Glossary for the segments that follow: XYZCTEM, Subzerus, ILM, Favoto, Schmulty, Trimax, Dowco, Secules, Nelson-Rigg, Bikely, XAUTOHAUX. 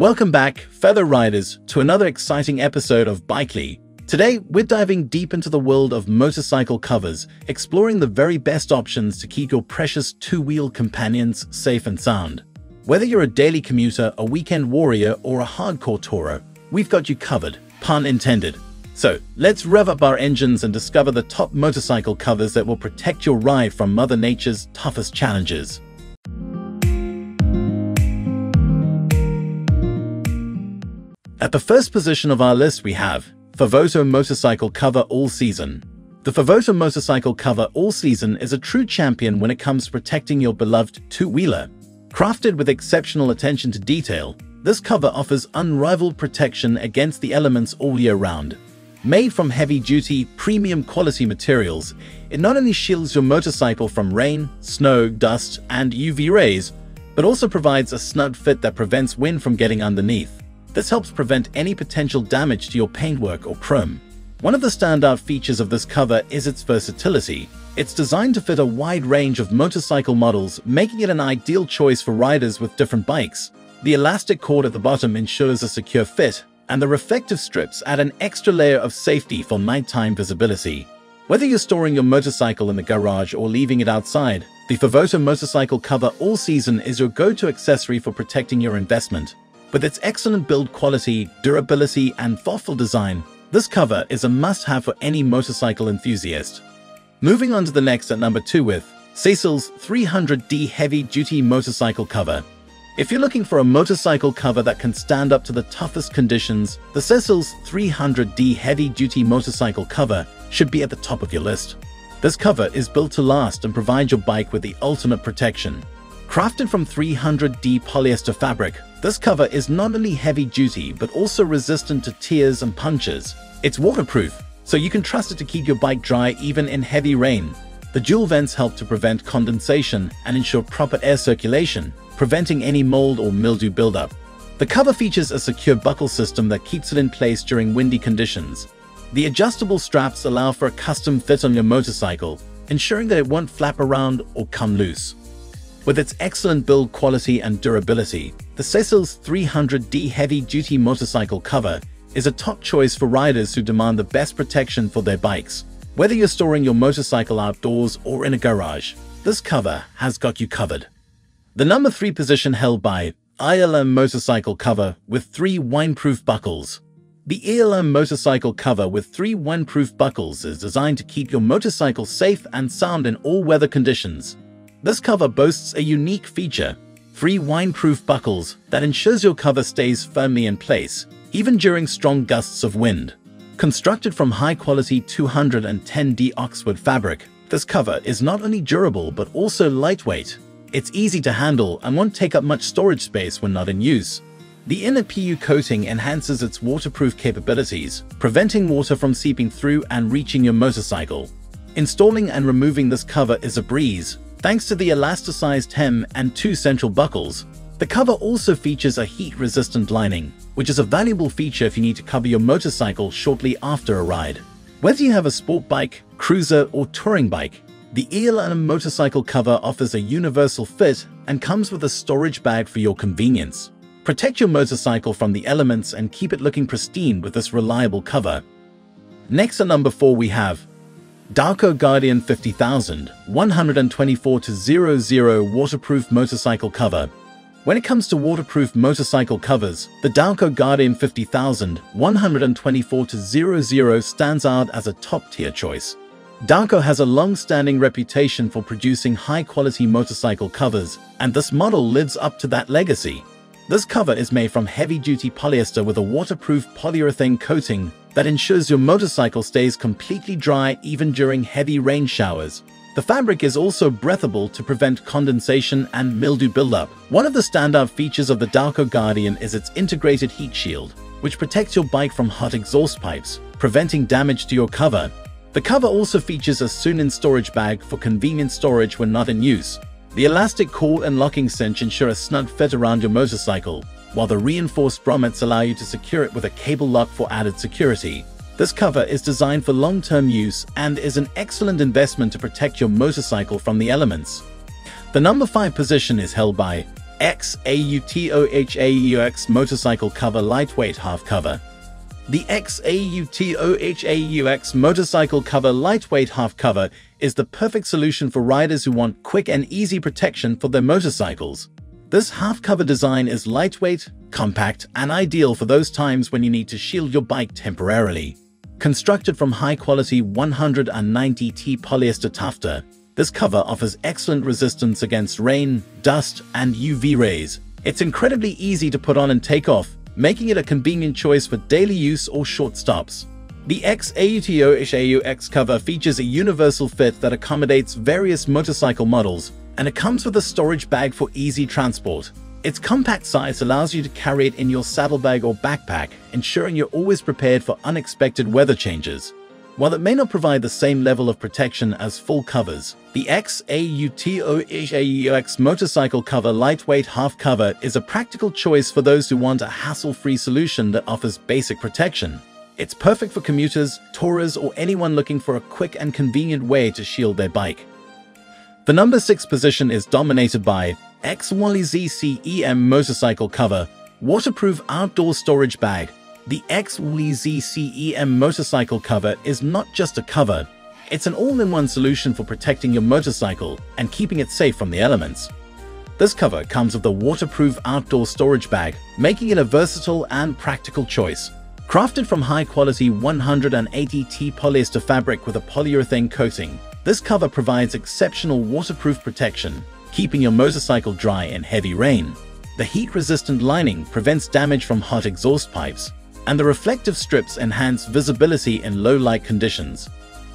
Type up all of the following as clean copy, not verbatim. Welcome back, feather riders, to another exciting episode of Bikely. Today, we're diving deep into the world of motorcycle covers, exploring the very best options to keep your precious two-wheel companions safe and sound. Whether you're a daily commuter, a weekend warrior, or a hardcore Toro, we've got you covered, pun intended. So, let's rev up our engines and discover the top motorcycle covers that will protect your ride from Mother Nature's toughest challenges. At the first position of our list we have Favoto Motorcycle Cover All Season. The Favoto Motorcycle Cover All Season is a true champion when it comes to protecting your beloved two-wheeler. Crafted with exceptional attention to detail, this cover offers unrivaled protection against the elements all year round. Made from heavy-duty, premium-quality materials, it not only shields your motorcycle from rain, snow, dust, and UV rays, but also provides a snug fit that prevents wind from getting underneath. This helps prevent any potential damage to your paintwork or chrome. One of the standout features of this cover is its versatility. It's designed to fit a wide range of motorcycle models, making it an ideal choice for riders with different bikes. The elastic cord at the bottom ensures a secure fit, and the reflective strips add an extra layer of safety for nighttime visibility. Whether you're storing your motorcycle in the garage or leaving it outside, the Favoto Motorcycle Cover All Season is your go-to accessory for protecting your investment. With its excellent build quality, durability, and thoughtful design, this cover is a must-have for any motorcycle enthusiast. Moving on to the next at number 2 with Secules 300D Heavy Duty Motorcycle Cover. If you're looking for a motorcycle cover that can stand up to the toughest conditions, the Secules 300D Heavy Duty Motorcycle Cover should be at the top of your list. This cover is built to last and provide your bike with the ultimate protection. Crafted from 300D polyester fabric, this cover is not only heavy-duty but also resistant to tears and punctures. It's waterproof, so you can trust it to keep your bike dry even in heavy rain. The dual vents help to prevent condensation and ensure proper air circulation, preventing any mold or mildew buildup. The cover features a secure buckle system that keeps it in place during windy conditions. The adjustable straps allow for a custom fit on your motorcycle, ensuring that it won't flap around or come loose. With its excellent build quality and durability, the Secules 300D Heavy Duty Motorcycle Cover is a top choice for riders who demand the best protection for their bikes. Whether you're storing your motorcycle outdoors or in a garage, this cover has got you covered. The number 3 position held by ILM Motorcycle Cover with 3 windproof buckles. The ILM Motorcycle Cover with 3 windproof buckles is designed to keep your motorcycle safe and sound in all weather conditions. This cover boasts a unique feature, 3 windproof buckles that ensures your cover stays firmly in place, even during strong gusts of wind. Constructed from high-quality 210D Oxford fabric, this cover is not only durable but also lightweight. It's easy to handle and won't take up much storage space when not in use. The inner PU coating enhances its waterproof capabilities, preventing water from seeping through and reaching your motorcycle. Installing and removing this cover is a breeze, thanks to the elasticized hem and 2 central buckles. The cover also features a heat-resistant lining, which is a valuable feature if you need to cover your motorcycle shortly after a ride. Whether you have a sport bike, cruiser, or touring bike, the ILM Motorcycle Cover offers a universal fit and comes with a storage bag for your convenience. Protect your motorcycle from the elements and keep it looking pristine with this reliable cover. Next at number 4 we have Dowco Guardian 50,000 124-00 Waterproof Motorcycle Cover. When it comes to waterproof motorcycle covers, the Dowco Guardian 50,000 124-00 stands out as a top-tier choice. Dowco has a long-standing reputation for producing high-quality motorcycle covers, and this model lives up to that legacy. This cover is made from heavy-duty polyester with a waterproof polyurethane coating that ensures your motorcycle stays completely dry even during heavy rain showers. The fabric is also breathable to prevent condensation and mildew buildup. One of the standout features of the Dowco Guardian is its integrated heat shield, which protects your bike from hot exhaust pipes, preventing damage to your cover. The cover also features a sewn-in storage bag for convenient storage when not in use. The elastic cord and locking cinch ensure a snug fit around your motorcycle, while the reinforced grommets allow you to secure it with a cable lock for added security. This cover is designed for long-term use and is an excellent investment to protect your motorcycle from the elements. The number 5 position is held by XAUTOHAUX motorcycle cover, lightweight half cover. The XAUTOHAUX motorcycle cover, lightweight half cover, is the perfect solution for riders who want quick and easy protection for their motorcycles. This half cover design is lightweight, compact, and ideal for those times when you need to shield your bike temporarily. Constructed from high-quality 190T polyester tufta, this cover offers excellent resistance against rain, dust, and UV rays. It's incredibly easy to put on and take off, making it a convenient choice for daily use or short stops. The XAUTOHAUX cover features a universal fit that accommodates various motorcycle models, and it comes with a storage bag for easy transport. Its compact size allows you to carry it in your saddlebag or backpack, ensuring you're always prepared for unexpected weather changes. While it may not provide the same level of protection as full covers, the XAUTOHAUX motorcycle cover, lightweight half cover, is a practical choice for those who want a hassle-free solution that offers basic protection. It's perfect for commuters, tourers, or anyone looking for a quick and convenient way to shield their bike. The number 6 position is dominated by XYZCTEM motorcycle cover, waterproof outdoor storage bag. The XYZCTEM motorcycle cover is not just a cover, it's an all-in-one solution for protecting your motorcycle and keeping it safe from the elements. This cover comes with a waterproof outdoor storage bag, making it a versatile and practical choice. Crafted from high-quality 180T polyester fabric with a polyurethane coating, this cover provides exceptional waterproof protection, keeping your motorcycle dry in heavy rain. The heat-resistant lining prevents damage from hot exhaust pipes, and the reflective strips enhance visibility in low-light conditions.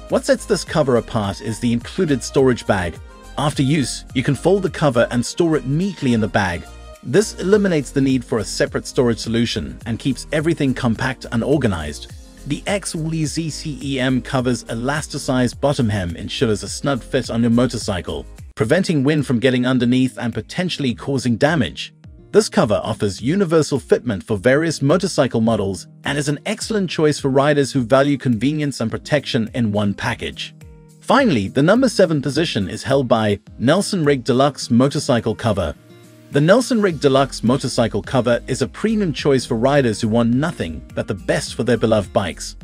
What sets this cover apart is the included storage bag. After use, you can fold the cover and store it neatly in the bag. This eliminates the need for a separate storage solution and keeps everything compact and organized. The XYZCTEM cover's elasticized bottom hem ensures a snug fit on your motorcycle, preventing wind from getting underneath and potentially causing damage. This cover offers universal fitment for various motorcycle models and is an excellent choice for riders who value convenience and protection in one package. Finally, the number 7 position is held by Nelson-Rigg Deluxe motorcycle cover. The Nelson-Rigg Deluxe motorcycle cover is a premium choice for riders who want nothing but the best for their beloved bikes.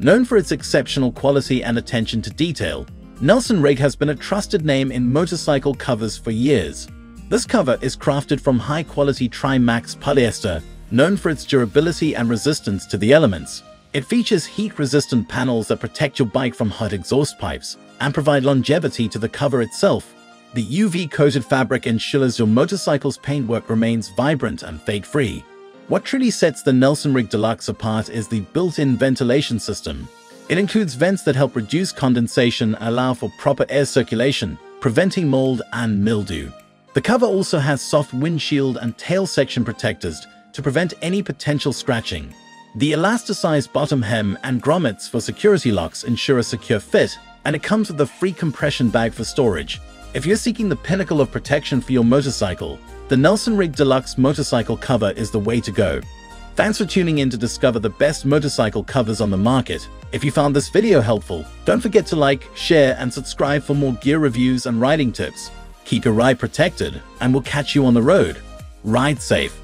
Known for its exceptional quality and attention to detail, Nelson-Rigg has been a trusted name in motorcycle covers for years. This cover is crafted from high-quality Trimax polyester, known for its durability and resistance to the elements. It features heat-resistant panels that protect your bike from hot exhaust pipes and provide longevity to the cover itself. The UV-coated fabric ensures your motorcycle's paintwork remains vibrant and fade-free. What truly sets the Nelson-Rigg Deluxe apart is the built-in ventilation system. It includes vents that help reduce condensation and allow for proper air circulation, preventing mold and mildew. The cover also has soft windshield and tail section protectors to prevent any potential scratching. The elasticized bottom hem and grommets for security locks ensure a secure fit, and it comes with a free compression bag for storage. If you're seeking the pinnacle of protection for your motorcycle, the Nelson-Rigg Deluxe motorcycle cover is the way to go. Thanks for tuning in to discover the best motorcycle covers on the market. If you found this video helpful, don't forget to like, share, and subscribe for more gear reviews and riding tips. Keep your ride protected, and we'll catch you on the road. Ride safe.